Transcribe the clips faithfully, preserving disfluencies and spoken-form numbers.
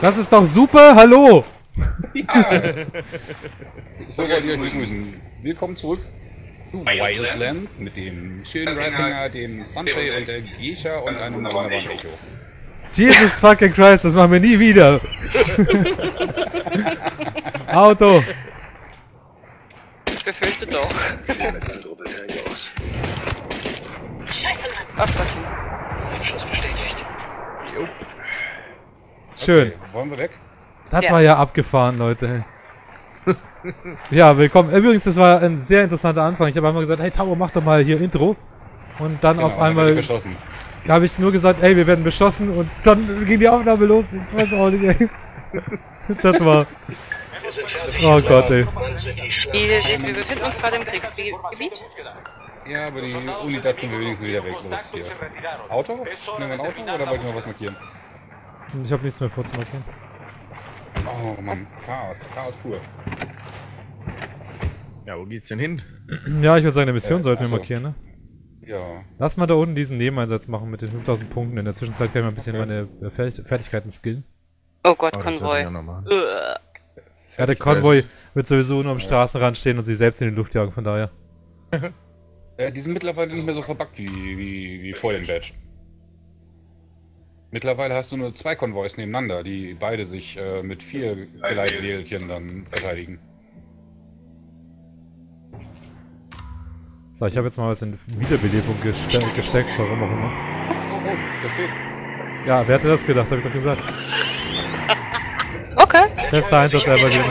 Das ist doch super, hallo! Ja. Sogar wir müssen. Willkommen zurück zu Wildlands mit dem schönen Ralfinger, dem Sunchay und der Geisha und einem normalen Echo. Jesus fucking Christ, das machen wir nie wieder! Auto! Ich befürchte doch. Scheiße, Mann! Abpassen! Schuss bestätigt. Jupp. Schön. Okay, wollen wir weg? Das ja. war ja abgefahren, Leute. Ja, willkommen. Übrigens, das war ein sehr interessanter Anfang. Ich habe einmal gesagt, hey Tao, mach doch mal hier Intro. Und dann genau, auf einmal habe ich nur gesagt, ey, wir werden beschossen. Und dann ging die Aufnahme los. Ich weiß auch nicht, ey. Das war... Oh Gott, ey. Wir befinden uns gerade im Kriegsgebiet. Ja, aber die Unidad sind wir wenigstens wieder weg. Los, hier. Auto? Nehmen wir ein Auto oder wollt ihr mal was markieren? Ich habe nichts mehr vorzumachen. Oh Mann, Chaos, Chaos pur. Ja, wo geht's denn hin? Ja, ich würde sagen, eine Mission äh, sollten also. wir markieren, ne? Ja. Lass mal da unten diesen Nebeneinsatz machen mit den fünftausend Punkten. In der Zwischenzeit kann ich mal ein bisschen okay. meine Fertigkeiten skillen. Oh Gott, oh, Konvoi. Ja, ja, der Konvoi wird sowieso nur am ja. Straßenrand stehen und sich selbst in die Luft jagen, von daher. äh, die sind mittlerweile nicht mehr so verbuggt wie, wie, wie vor dem Badge. Mittlerweile hast du nur zwei Konvois nebeneinander, die beide sich äh, mit vier Geleitwählchen dann verteidigen. So, ich habe jetzt mal was in Wiederbelebung geste gesteckt, warum auch immer. Oh, oh, das steht. Ja, wer hätte das gedacht, habe ich doch gesagt. Okay. Bester Einsatz selber gehen.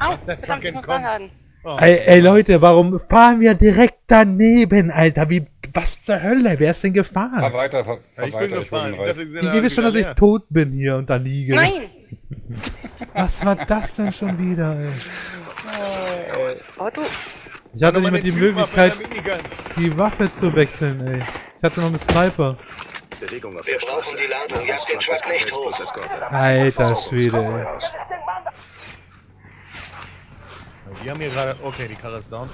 Au, verdammt, ich muss ranhalten. Oh. Ey, ey Leute, warum fahren wir direkt daneben, Alter? Wie, was zur Hölle? Wer ist denn gefahren? Fahr weiter, fahr, fahr ich weiter, bin gefahren. Ich, dachte, ich, ich liebe schon, dass ich tot bin hier und da liege. Nein! Was war das denn schon wieder, ey? Oh, oh, du. Ich hatte nicht mal die Möglichkeit, die Waffe zu wechseln, ey. Ich hatte noch einen Sniper. Bewegung auf der Straße. Alter Schwede, ey. Die haben hier gerade... Okay, die Karre ist down.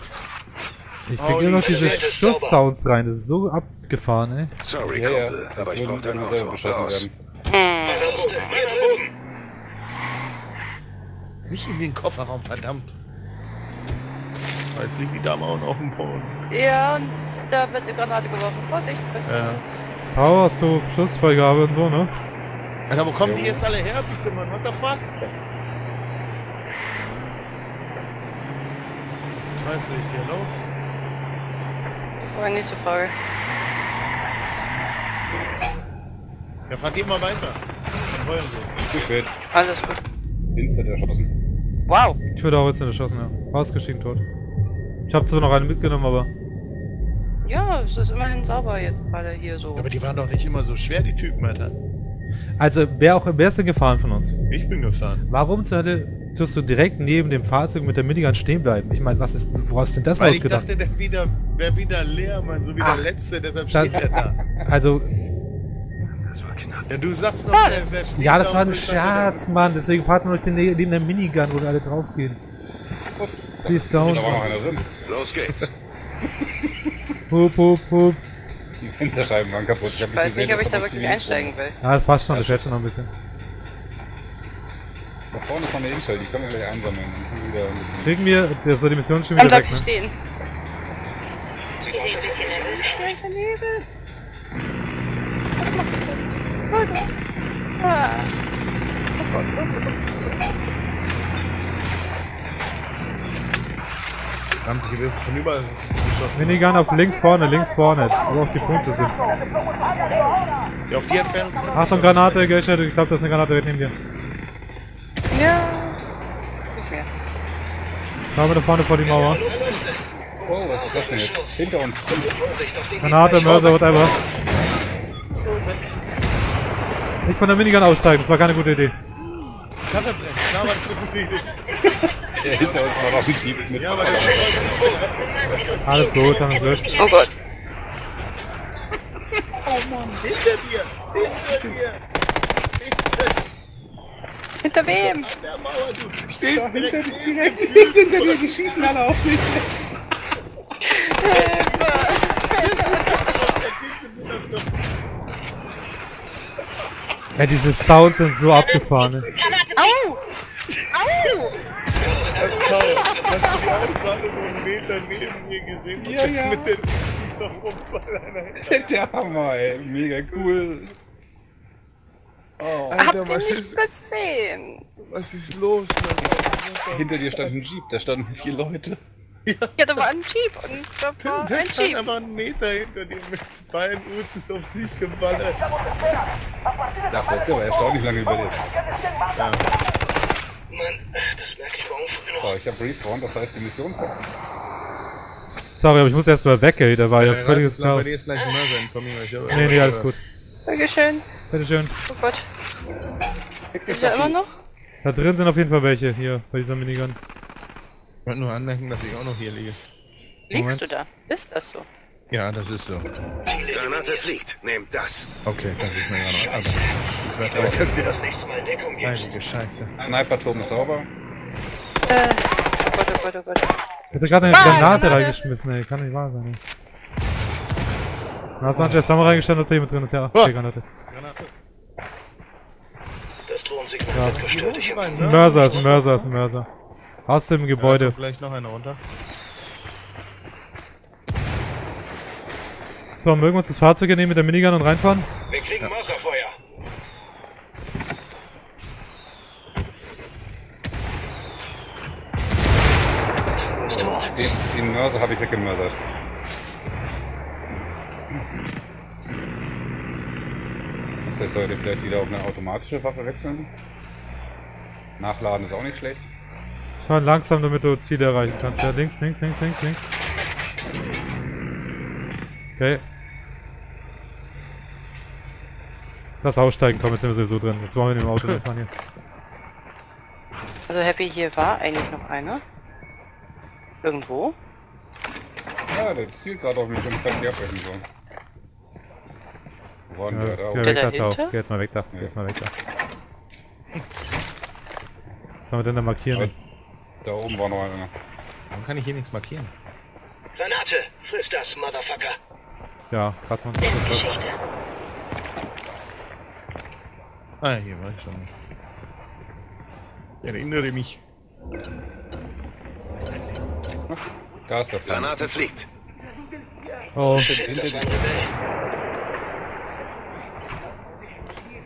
Ich krieg oh, immer noch diese Schuss-Sounds rein, das ist so abgefahren, ey. Sorry, ja, ja. aber ich brauch dein Auto raus. Nicht in den Kofferraum, verdammt. Oh, jetzt liegt die Dame auch noch auf dem Boden. Ja, und da wird eine Granate geworfen. Vorsicht, bitte. Ja. Power, hast du Schussfreigabe und so, ne? Alter, wo kommen ja. die jetzt alle her, bitte, Mann? What the fuck? Teufel ist hier los? Aber nächste Frage. Ja, frag ihn mal weiter. Dann wollen wir. Zu spät. Alles gut. Instant erschossen. Wow! Ich würde auch instant erschossen, ja. Rausgeschickt tot. Ich habe zwar noch einen mitgenommen, aber... Ja, es ist immerhin sauber jetzt gerade hier so. Aber die waren doch nicht immer so schwer, die Typen, Alter. Also, wer, auch, wer ist denn gefahren von uns? Ich bin gefahren. Warum zur Hölle... Tust du direkt neben dem Fahrzeug mit der Minigun stehen bleiben? Ich meine, was ist, wo hast du denn das Weil ausgedacht? Ich dachte, der wieder, wäre wieder leer, Mann, so wie Ach, der letzte, deshalb steht er da. Also... Das war knapp. Ja, du sagst noch, ah, der, der steht Ja, das da war ein Scherz, Mann, deswegen parten wir euch neben der Minigun, wo wir alle draufgehen. Die ist down. Da war noch einer drin. Los geht's. Hup, hup, hup. Die Fensterscheiben waren kaputt. Ich, hab ich weiß gesehen, nicht, ob ich da wirklich einsteigen will. Ja, das passt schon, das fährt schon noch ein bisschen. Da vorne von der Insel, die können wir gleich einsammeln. Kriegen wir, das soll die Mission schon wieder weg, ne? Stehen. Sie sehen ein bisschen nervös. Der Nebel. Was macht ihr denn? Ah. Oh Gott, oh Gott, oh Gott. Verdammt, hier wird von überall geschossen. Minigun auf links vorne, links vorne, wo auch die Punkte sind. Die auf die entfernt. Achtung, Granate, Geisha, ich glaube, das ist eine Granate, wir nehmen dir. Ja, nicht mehr. Schauen wir da vorne vor die Mauer. Oh, was ist das denn jetzt? Hinter uns. Granate, Mörser, whatever. Nicht von der Minigun aussteigen, das war keine gute Idee. Kannst du brechen, klar war das eine gute Idee. Der hinter uns war noch ein Schieb mit. Ja, aber der ist voll. Alles gut, alles gut. Oh Gott. Oh Mann, hinter dir, hinter dir. Hinter wem? Der Mauer, du stehst da direkt, hinter, direkt, direkt hinter dir, die schießen alle auf mich. Ja, diese Sounds sind so abgefahren. Au! Au! Hast du gerade so einen Meter neben mir gesehen? Ja, ja. Mit den Pixis auf Rumpfballern. Der Hammer, ey. Mega cool. Oh, Alter, habt was ihr nicht ist... gesehen? Was ist los? Mann? Hinter dir stand ein Jeep, da standen vier Leute. Ja, ja, da war ein Jeep und da war ein Jeep. Da stand aber einen Meter hinter dir mit beiden Uzis auf dich geballert. Da bleibt aber erstaunlich lange überlebt. Ja. Mann, das merke ich morgen früh noch. So, ich hab Respawn, das heißt die Mission kommt. Sorry, aber ich muss erst mal weg, ey, da war ja, ja völliges Chaos. Bei dir ist gleich ein Mörser, komm ich euch. Nee, nee, alles gut. Dankeschön. Bitteschön. Oh Gott. Ist da immer noch? Da drin sind auf jeden Fall welche, hier, bei dieser Minigun. Ich wollte nur anmerken, dass ich auch noch hier liege. Liegst du da? Ist das so? Ja, das ist so. Die Granate fliegt, nehmt das. Okay, das ist mir gerade ab. Das wird aber das geht das nächste Mal Deckung geben. Heilige Scheiße. Sniper-Turm ist sauber. Äh, oh Gott, oh Gott, oh Gott. Ich hätte gerade eine ah, Granate reingeschmissen, ey, kann nicht wahr sein, ey. Na, Sunchay, ist da mal reingestanden, ob da jemand drin ist, ja. Okay, Granate. Granate. Das Drohensignal wird gestört, ich hab einen. Das ist ein Mörser, das ist ein Mörser, das ist ein Mörser. Aus dem Gebäude. Ja, vielleicht noch einer runter. So, mögen wir uns das Fahrzeug nehmen mit der Minigun und reinfahren? Wir kriegen ja. Mörserfeuer. Oh, den, den Mörser habe ich weggemörsert. Das sollte ich vielleicht wieder auf eine automatische Waffe wechseln. Nachladen ist auch nicht schlecht. Fahren langsam, damit du Ziele erreichen kannst. Ja, links, links, links, links, links. Okay. Lass aussteigen, komm, jetzt sind wir sowieso drin. Jetzt machen wir den Auto fahren hier. Also Happy, hier war eigentlich noch einer. Irgendwo. Ja, der zielt gerade auf mich und kann die abbrechen sollen. Wo waren wir da? Geh weg da, Tao. Geh jetzt mal weg da. Geh jetzt mal weg da. Was haben wir denn da markieren? Da oben war noch einer. Warum kann ich hier nichts markieren? Granate! Friss das, Motherfucker! Ja, krass, man. Ah, hier war ich schon. Ich erinnere mich. Da ist der Plan. Granate fliegt! Oh, shit, das war ein Rebell.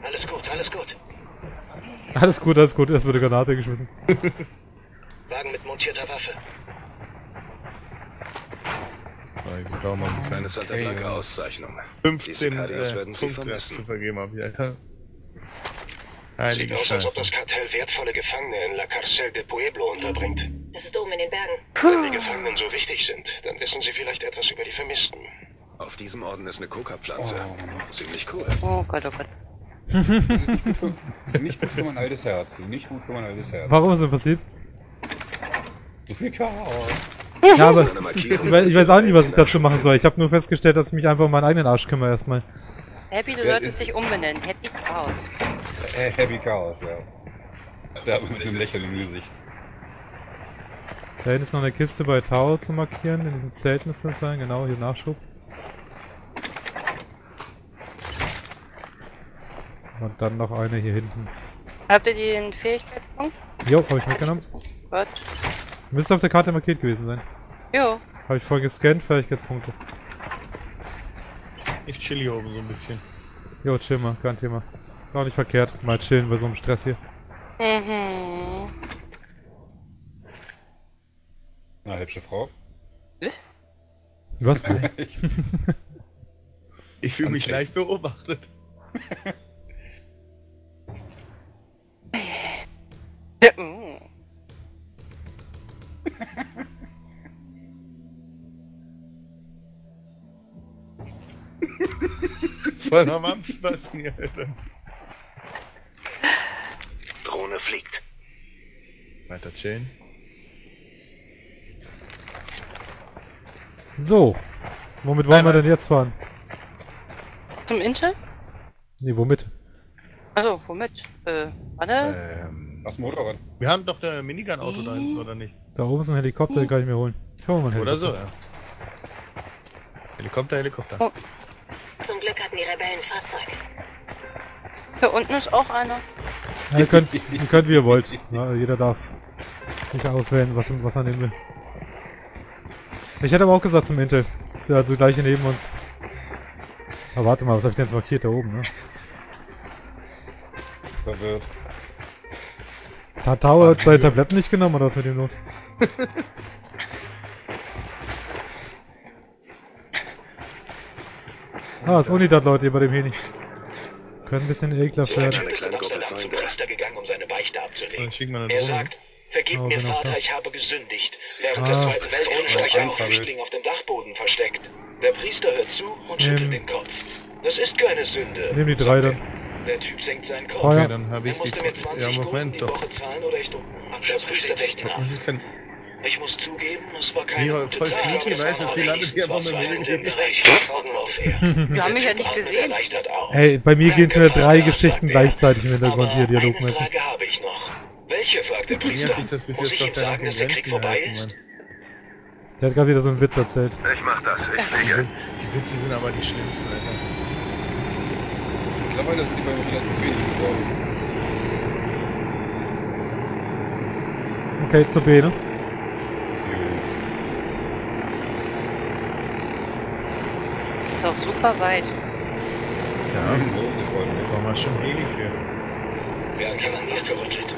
Alles gut, alles gut. Alles gut, alles gut. Erst wurde Granate geschmissen. Wagen mit montierter Waffe. Ich glaube, man muss eine Santa Blanca okay, Auszeichnung. fünfzehn Sicarios werden sie vermessen. Zu vergeben haben, ja, ja. Sieht aus, als ob das Kartell wertvolle Gefangene in La Carcel de Pueblo unterbringt. Das ist oben in den Bergen. Wenn die Gefangenen so wichtig sind, dann wissen sie vielleicht etwas über die Vermissten. Auf diesem Orden ist eine Coca-Pflanze. Oh. Ziemlich cool. Oh Gott, oh Gott. Das ist nicht gut für, nicht gut für mein altes Herz. Nicht gut für mein altes Herz. Warum ist das passiert? So viel Chaos. Ja, aber ich weiß auch nicht, was ich dazu machen soll. Ich habe nur festgestellt, dass ich mich einfach um meinen eigenen Arsch kümmere erstmal. Happy, du solltest dich umbenennen. Happy Chaos. Äh, Happy Chaos, ja. Da mit einem Lächeln im Gesicht. Da hinten ist noch eine Kiste bei Tao zu markieren. In diesem Zelt müsste das sein. Genau, hier Nachschub. Und dann noch eine hier hinten. Habt ihr den Fähigkeitspunkt? Jo, habe ich mitgenommen. Gott. Müsste auf der Karte markiert gewesen sein. Jo. Habe ich vorhin gescannt, Fähigkeitspunkte. Ich chill hier oben so ein bisschen. Jo, chill mal, kein Thema. Ist auch nicht verkehrt, mal chillen bei so einem Stress hier. Mhm. Na, hübsche Frau. Ich? Was? ich ich fühle mich leicht beobachtet. Voll am Anfassen hier, Alter. Drohne fliegt. Weiter chillen. So. Womit wollen Einmal. wir denn jetzt fahren? Zum Intel? Ne, womit? Also womit? Äh, warte. Ähm, was Motorrad? Wir haben doch der Minigun-Auto mhm. da hinten, oder nicht? Da oben ist ein Helikopter, den kann ich mir holen. Ich hole mal einen Helikopter. Oder so, ja. Helikopter, Helikopter. Oh. Zum Glück hatten die Rebellen Fahrzeug. Hier unten ist auch einer. Ja, ihr, könnt, ihr könnt, wie ihr wollt. Ja, jeder darf sich auswählen, was, was er nehmen will. Ich hätte aber auch gesagt zum Intel. Der hat so gleich neben uns. Aber warte mal, was habe ich denn jetzt markiert da oben, ne? Verwirrt. Hat Tao hat seine Tabletten nicht genommen oder was mit ihm los? Ah, das Unidad, Leute, hier bei dem Heni. Können ein bisschen ekelhaft werden. Dann schicken wir eine Drohne. Vergib oh, mir, genau, Vater, ich habe gesündigt, während ah, des Zweiten Weltkriegs habe ich auch Flüchtlinge auf dem Dachboden versteckt. Der Priester hört zu und schüttelt den Kopf. Das ist keine Sünde. Nehmen die drei dann. Der Typ senkt seinen Kopf. Oh, ja. Dann habe ich musste mir zwanzig ja, Moment, die Woche zahlen oder ich dunkel. Der Priester wächt nach. Ich muss zugeben, es war keine gute Zeit, aber es war nichts, was war in dem Bereich Augenaufher. Wir haben mich ja nicht gesehen. Ey, bei mir gehen schon drei Geschichten gleichzeitig im Hintergrund hier, dialogmäßig. Eine Frage habe ich noch. Welche, fragt der Priester. Muss ich ihm sagen, dass der Krieg vorbei ist? Der hat gerade wieder so einen Witz erzählt. Ich mach das, ich fliege. Die Witze sind aber die schlimmsten, Alter. Ich glaube, das sind die bei mir wieder zu wenig geworden. Okay, zur B, ne? Ist auch super weit. Ja, da war mal schon Heli für. Wir sind hier nachgerüttelt.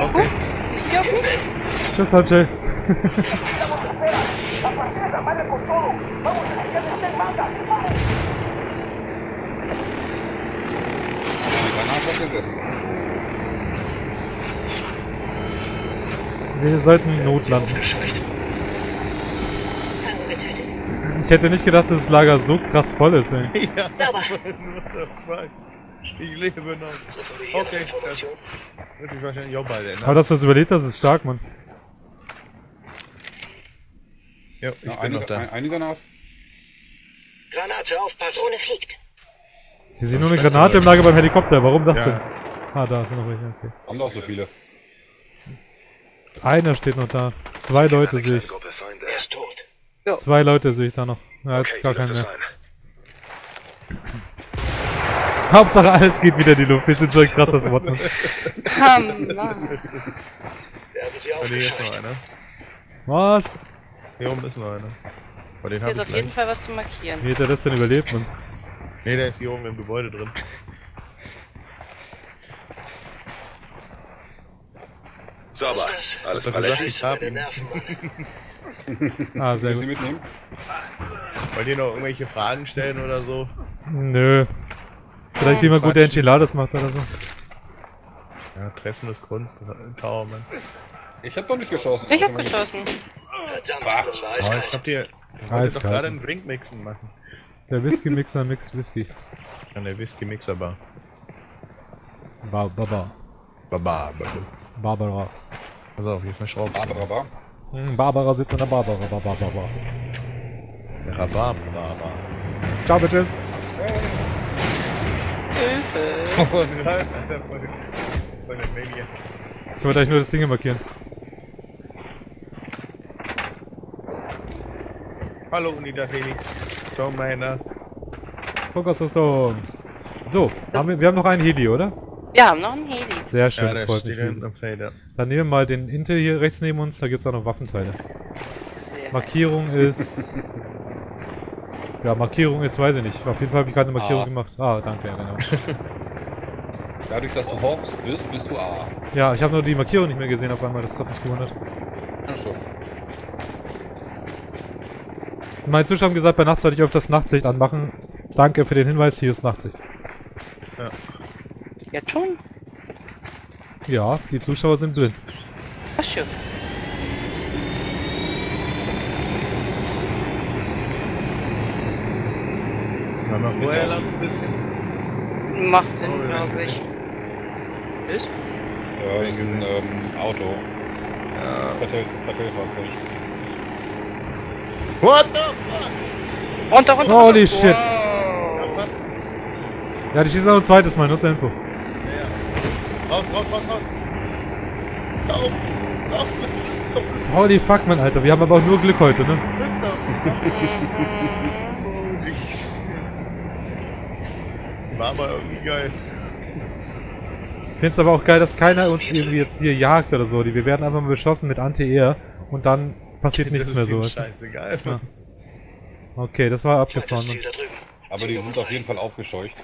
Okay. Tschüss, Sunchay. Wir sollten notlanden. Ich hätte nicht gedacht, dass das Lager so krass voll ist. Ey. Ja, sauber. Ich lebe noch. Okay, das wird sich wahrscheinlich auch bald ändern. Aber dass das überlebt, das ist stark, Mann. Ja, ich Na, bin eine, noch da. Ein, eine Granate. Granate, aufpassen. Ohne fliegt. Hier sehen nur eine Granate im Lager beim Helikopter. Warum das ja. denn? Ah, da sind noch welche. Okay. Haben doch so viele. Einer steht noch da. Zwei Leute sehe ich. Er ist tot. Ja. Zwei Leute sehe ich da noch. Ja, jetzt okay, ist gar kein mehr. Hauptsache alles geht wieder in die Luft, wir sind so ein krasses Wort. Ah, Mann. Hier ist noch einer. Was? Hier oben ist noch einer. Bei den hier ist auf jeden Fall was zu markieren. Wie hat er das denn überlebt, Mann? Ne, der ist hier oben im Gebäude drin. Sauber, alles palettlich. Ah, sehr gut. Sie mitnehmen? Wollt ihr noch irgendwelche Fragen stellen oder so? Nö. Vielleicht jemand gut, der Enchiladas macht oder so. Ja, Treffen ist Kunst, Tao, Mann. Ich hab doch nicht geschossen. Ich hab geschossen. Verdammt, das war eiskalt. Oh, jetzt habt ihr... Ich wollte doch gerade einen Drink-Mixen machen. Der Whisky-Mixer mixt Whisky. An der Whisky-Mixer-Bar. Ba, ba, ba. Ba, ba, ba. Barbara. Pass auf, hier ist eine Schraube. Barbara, ba? Hm, Barbara sitzt an der Barbara, ba, ba, ba, ba. Ja, Barbara, Barbara. Ciao, Bitches. Oh nein, Alter, voll der Maniac. Ich wollte eigentlich nur das Ding markieren. Hallo Unidad Heli. Don't mind us. Fokus auf Storm. So, haben wir, wir haben noch einen Heli, oder? Wir haben noch einen Heli. Sehr schön, ja, das freut mich. Ja. Dann nehmen wir mal den Intel hier rechts neben uns, da gibt es auch noch Waffenteile. Sehr Markierung heiß. ist... Ja, Markierung ist, weiß ich nicht. Auf jeden Fall habe ich gerade eine Markierung A. gemacht. Ah, danke, ja, genau. Dadurch, dass du Hawks bist, bist du A. Ja, ich habe nur die Markierung nicht mehr gesehen auf einmal, das hat mich gewundert. Ach so. Meine Zuschauer haben gesagt, bei Nacht sollte ich öfters Nachtsicht anmachen. Danke für den Hinweis, hier ist Nachtsicht. Ja. Jetzt schon? Ja, die Zuschauer sind blind. Ach schön. Mal vorher lang ein bisschen. Macht Sinn, oh, ja, glaube ich. Ist? Ja, hier ist ein ähm, Auto. Ja. Batteriefahrzeug. What the fuck? Runter, runter, runter. Holy shit. Wow. Ja, die schießen auch ein zweites Mal, nutze Info. Ja, ja. Raus, raus, raus, raus. Lauf, lauf. Holy fuck, Mann, Alter. Wir haben aber auch nur Glück heute, ne? War aber irgendwie geil. Ich finde es aber auch geil, dass keiner uns irgendwie jetzt hier jagt oder so. Wir werden einfach mal beschossen mit Anti-Air und dann passiert nichts mehr so. Scheißegal. Ja. Okay, das war abgefahren. Aber die sind auf jeden Fall aufgescheucht.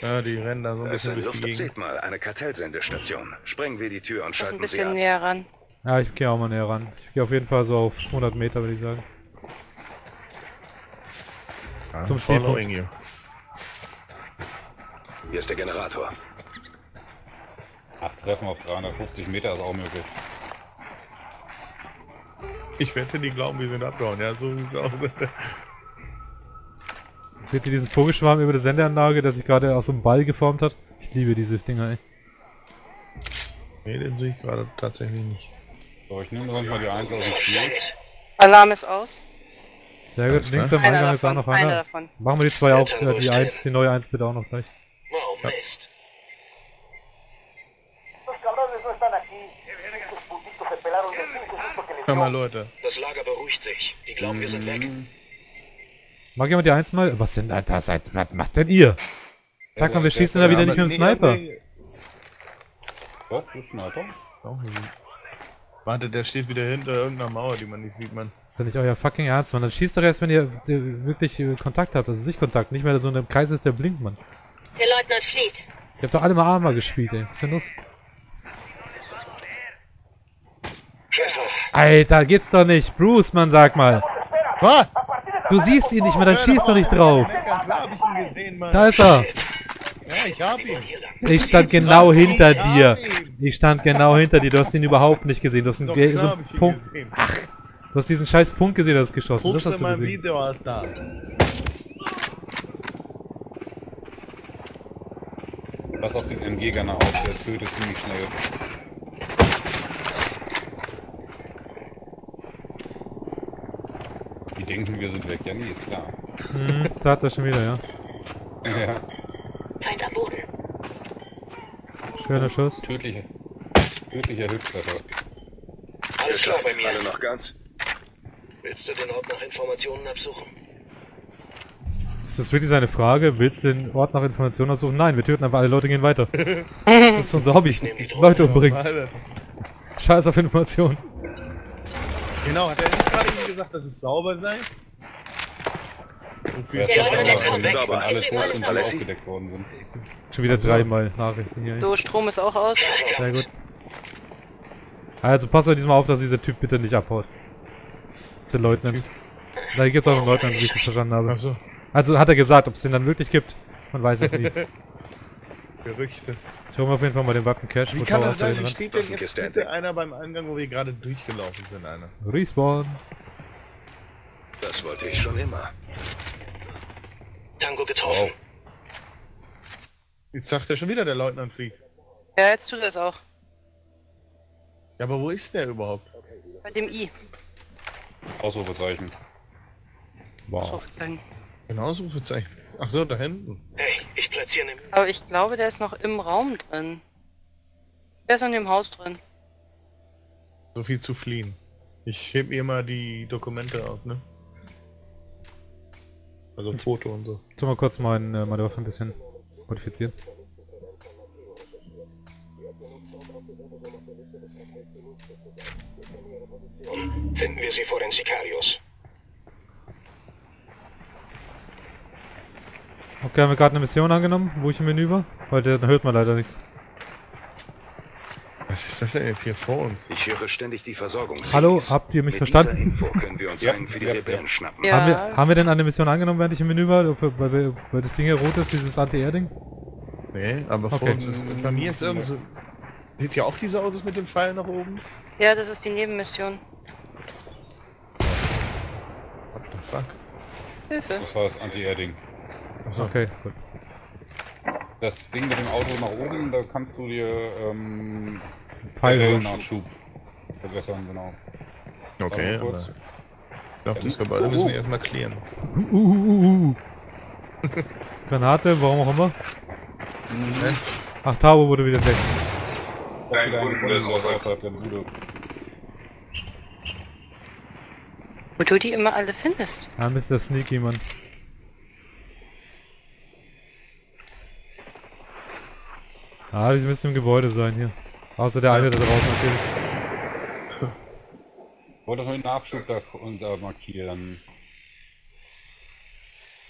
Ja, die rennen da so ein bisschen durch die Gegend. Seht mal, eine Kartellsendestation. Sprengen wir die Tür und schalten sie an. Ein bisschen näher ran. Ja, ich gehe auch mal näher ran. Ich gehe auf jeden Fall so auf zweihundert Meter, würde ich sagen. Zum Zielpunkt. Hier ist der Generator. Acht Treffen auf dreihundertfünfzig Meter ist auch möglich. Ich wette, die glauben, wir sind abgehauen. Ja, so sieht's aus. Seht ihr diesen Vogelschwarm über der Sendeanlage, der sich gerade aus so einem Ball geformt hat? Ich liebe diese Dinger, ey. Nee, den sehe ich gerade tatsächlich nicht. So, ich nehme sonst mal die eins aus dem Spiel. Alarm ist aus. Sehr gut, links am Eingang ist auch noch einer. Machen wir die zwei auf, äh, die eins, die neue eins bitte auch noch gleich. Ja. Hör mal, Leute. Das Lager beruhigt sich. Die glauben, wir sind weg. Mag jemand die eins mal? Was denn, Alter, seid, was macht denn ihr? Sag mal, wir schießen da wieder nicht mit dem Sniper. Was? Du Sniper? Warte, der steht wieder hinter irgendeiner Mauer, die man nicht sieht, man. Das ist ja nicht euer fucking Ernst, man. Dann schießt doch erst, wenn ihr wirklich Kontakt habt. Das ist nicht Kontakt, nicht mehr so in einem Kreis ist, der blinkt, man. Der Leutnant flieht. Ihr habt doch alle mal Arma gespielt, ey. Was ist denn los? Alter, geht's doch nicht. Bruce, Mann, sag mal. Was? Du siehst ihn nicht mehr, dann schießt doch nicht drauf. Ja, klar hab ich ihn gesehen, Mann. Da ist er. Ja, ich hab ihn. Ich stand genau hinter dir. Ich stand genau hinter dir. Du hast ihn überhaupt nicht gesehen. Du hast ihn doch, so einen Punkt. Ach, du hast diesen scheiß Punkt gesehen, das geschossen. Das hast du gesehen. Video, Alter. Pass auf den M G-Gunner auf, der tötet ziemlich schnell. Die denken, wir sind weg. Ja, nee, ist klar. Hm, das hat er schon wieder, ja. Ja. Keiner Boden. Schöner Schuss. Tödlicher. Tödlicher Hüpftreffer. Alles klar bei mir. Alle noch ganz? Willst du den Ort nach Informationen absuchen? Ist das wirklich seine Frage? Willst du den Ort nach Informationen absuchen? Nein, wir töten einfach alle Leute, gehen weiter. Das ist unser Hobby. Leute umbringen. Scheiß auf Informationen. Genau, hat er nicht gerade eben gesagt, dass es sauber sei? Und wir sind sauber, alle tot und alle aufgedeckt worden sind. Schon wieder dreimal Nachrichten hier. So, Strom ist auch aus. Sehr gut. Also passt euch diesmal auf, dass dieser Typ bitte nicht abhaut. Das ist der Leutnant. Da geht's auch um Leutnant, wie ich das verstanden habe. Ach so. Also hat er gesagt, ob es den dann wirklich gibt, man weiß es nie. Gerüchte. Ich hole mir auf jeden Fall mal den Wappen Cash. Wie kann das sein? Wie steht denn jetzt bitte einer beim Eingang, wo wir gerade durchgelaufen sind, einer? Respawn. Das wollte ich schon immer. Tango getroffen. Oh. Jetzt sagt er schon wieder, der Leutnant fliegt. Ja, jetzt tut er es auch. Ja, aber wo ist der überhaupt? Bei dem I. Ausrufezeichen. Wow. Ausrufezeichen. Ein Ausrufezeichen. Ach so, da hinten. Hey, ich platziere den. Aber ich glaube, der ist noch im Raum drin. Der ist noch in dem Haus drin. So viel zu fliehen. Ich heb mir mal die Dokumente auf, ne? Also ein Foto und so. Tu mal kurz mein, äh, meine Waffe ein bisschen modifizieren. Finden wir sie vor den Sicarios. Okay, haben wir gerade eine Mission angenommen, wo ich im Menü war? Weil dann hört man leider nichts. Was ist das denn jetzt hier vor uns? Ich höre ständig die Versorgung. Hallo, habt ihr mich mit verstanden? Info können wir uns ja. Für die ja. Ja. Haben, wir, haben wir denn eine Mission angenommen, während ich im Menü war? Weil, weil das Ding hier rot ist, dieses Anti-Air-Ding? Nee, aber vor okay. Uns ist, bei mir ist irgend so... Seht ihr auch diese Autos mit dem Pfeil nach oben? Ja, das ist die Nebenmission. What the fuck? Hilfe. Das war das Anti-Air-Ding. Achso, okay, gut. Das Ding mit dem Auto nach oben, da kannst du dir ähm, Pfeilnachschub verbessern, genau. Okay, aber ich glaube, das Gebäude uh, uh. müssen wir erstmal klären. Uh, uh, uh, uh. Granate, warum auch immer. Mhm. Ach, Tao wurde wieder weg. Dein Kunde ist außerhalb der Bude. Wo du die immer alle findest. Ah, Mister Sneaky, Mann. Ah, die müssen im Gebäude sein hier. Außer der eine da draußen natürlich. Ich wollte doch den Abschub da, da markieren.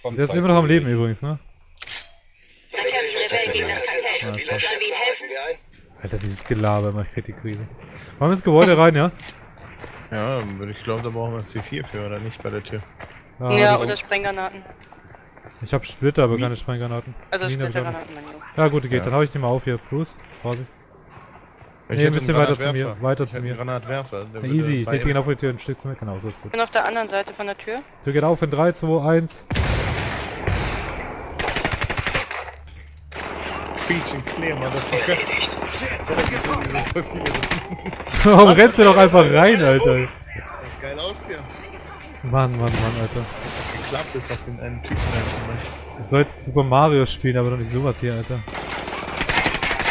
Der ist immer noch am Leben übrigens, ne? Alter, dieses Gelaber, immer, ich krieg die Krise. Machen wir ins Gebäude rein, ja? Ja, ich glaube, da brauchen wir C vier für, oder nicht, bei der Tür. Ah, ja, oder Sprenggranaten. Ich hab Splitter, aber keine Sprenggranaten. Also Splittergranaten, mein Junge. Ja gut, geht, ja. Dann hau ich die mal auf hier. Bruce, Vorsicht. Ich nee, ein bisschen weiter zu mir, weiter zu mir. Granatwerfer. Ja, easy, ich leg die genau vor die Tür und stehst zu mir. Genau, so ist gut. Ich bin auf der anderen Seite von der Tür. Tür geht auf in drei, zwei, eins. Feature clear, motherfucker. Warum rennt sie doch einfach rein, Alter? Das ist geil ausgehen. Mann, Mann, Mann, Alter. Geklappt ist auf den einen Typen. Du sollst Super Mario spielen, aber doch nicht sowas hier, Alter.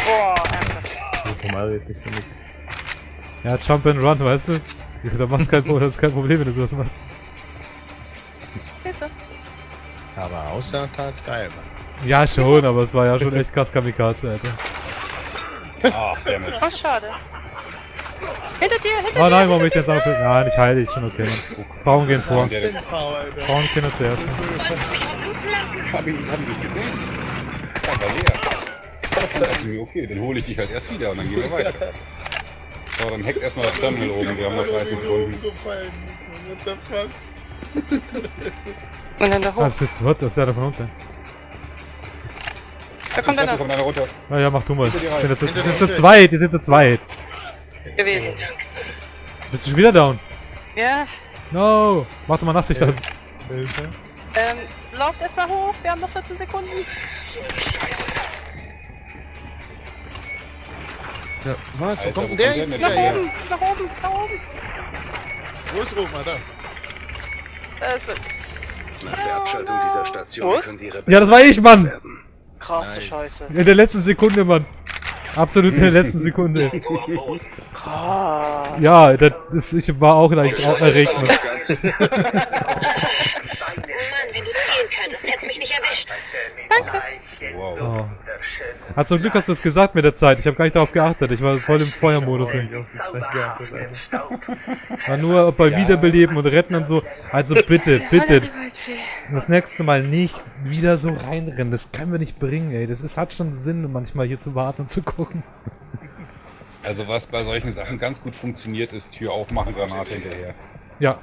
Boah, Alter. Super Mario ist nichts für mich. Ja, Jump and Run, weißt du? Da machst kein Problem, das ist kein Problem, wenn du sowas machst. Hilfe. Aber außer tat's geil, Mann. Ja schon, aber es war ja schon echt krass Kamikaze, Alter. Ach, damit. Oh, schade. Hinter dir, hinter dir! Oh nein, warum will ich jetzt abklicken? Nein, ich heile dich schon, okay. Frauen gehen vor. Frauen Kinder zuerst. Hab ich nicht gesehen. Okay, dann hole ich dich halt erst wieder und dann gehen wir weiter. So, dann hackt erstmal das Terminal oben, wir haben noch dreißig Sekunden. Und dann da hoch. Was bist du? Das ist ja da von uns, ja. Da kommt einer. Na ja, mach du mal. Die sind zu zweit, die sind zu zweit. Gewesen. Bist du schon wieder down? Ja. No. Mach doch mal Nachsicht dann. Ähm, lauft erstmal hoch, wir haben noch vierzehn Sekunden. Ja, was? Wo kommt denn der jetzt? Nach oben, nach oben, nach oben. Wo ist Roma da? Das wird. Nach der Abschaltung dieser Station können die Rebellen. Ja, das war ich, Mann! Krasse nice. Scheiße. In der letzten Sekunde, Mann. Absolut in der letzten Sekunde. Ja, das ist, ich war auch gleich auch erregt. Mann, wenn du zielen könntest, hättest du mich nicht erwischt. Danke. Wow. Oh. Hat zum Glück hast du es gesagt mit der Zeit. Ich habe gar nicht darauf geachtet. Ich war voll im Feuermodus. War nur bei ja. Wiederbeleben und Retten und so. Also bitte, bitte. Das nächste Mal nicht wieder so reinrennen. Das können wir nicht bringen, ey. Das ist, hat schon Sinn, manchmal hier zu warten und zu gucken. Also was bei solchen Sachen ganz gut funktioniert, ist Tür aufmachen, Granate hinterher. Ja.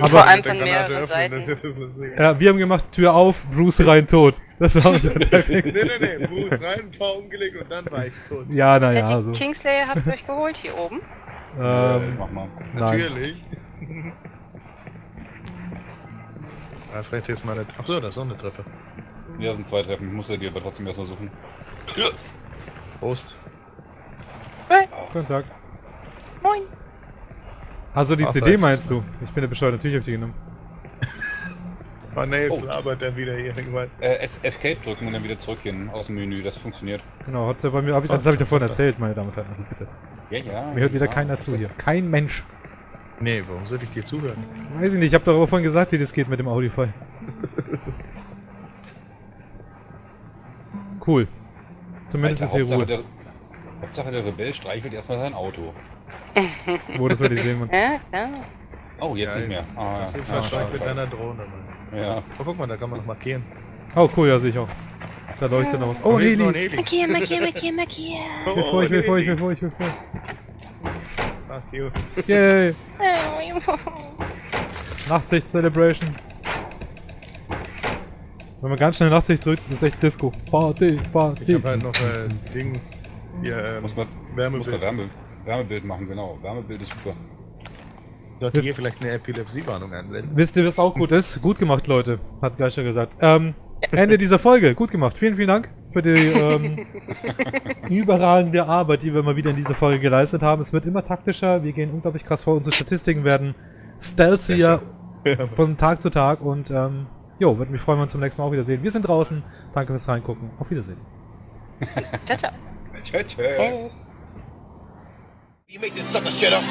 Aber an von mehreren Seiten. Ja, wir haben gemacht, Tür auf, Bruce rein, tot. Das war unser perfekt. Nee, nee, nee, Bruce rein, ein paar umgelegt und dann war ich tot. Ja, naja, also. Ja, die Kingslayer habt ihr euch geholt hier oben? Ähm, mach mal. Natürlich. Nein. Ah, vielleicht jetzt mal eine... Achso, da ist noch eine Treppe. Ja, das sind zwei Treppen, ich muss ja die aber trotzdem erstmal suchen. Prost. Hey. Guten Tag. Moin. Also die Ach, C D meinst du? Ich bin der Bescheid, natürlich hab ich die genommen. Oh ne, jetzt oh. labert er wieder hier irgendwann. Äh, Escape drücken und dann wieder zurück hin aus dem Menü, das funktioniert. Genau, hat's ja bei mir, hab ich, das habe ich ja vorhin erzählt, meine Damen und Herren, also bitte. Ja, ja. Mir hört wieder ja, keiner zu hier. Kein Mensch. Nee, warum sollte ich dir zuhören? Weiß ich nicht, ich habe doch vorhin gesagt, wie das geht mit dem Audify. Cool. Zumindest Alter, ist hier Ruhe. Der, Hauptsache der Rebell streichelt erstmal sein Auto. Wo das soll ich sehen, Mann. Oh, jetzt ja, nicht mehr. Ah, das ist ja. ah, mit deiner Drohne, Mann. Ja. Oh, guck mal, da kann man noch markieren. Oh, cool, ja, sehe ich auch. Da leuchtet ja. noch was. Oh, Heli! Markier, markier, markier, markier! Ich will vor, ich will vor, ich will vor, ich will vor. Ach, you. Yay! Nachtsicht Celebration. Wenn man ganz schnell Nachtsicht drückt, ist es echt Disco. Party, Party. Ich hab halt noch äh, ein Ding. Ja, ähm, muss man Wärmebild. Wärme. Wärmebild machen, genau. Wärmebild ist super. Sollte hier vielleicht eine Epilepsie-Warnung anwenden. Wisst ihr, was auch gut ist? Gut gemacht, Leute. Hat gleich schon gesagt. Ähm, Ende dieser Folge. Gut gemacht. Vielen, vielen Dank für die ähm, überragende Arbeit, die wir mal wieder in dieser Folge geleistet haben. Es wird immer taktischer. Wir gehen unglaublich krass vor. Unsere Statistiken werden stealthier von Tag zu Tag. Und ähm, jo, würde mich freuen, wenn wir uns zum nächsten Mal auch wiedersehen. Wir sind draußen. Danke fürs Reingucken. Auf Wiedersehen. Ciao, ciao. Ciao, ciao. You make this sucker shit up.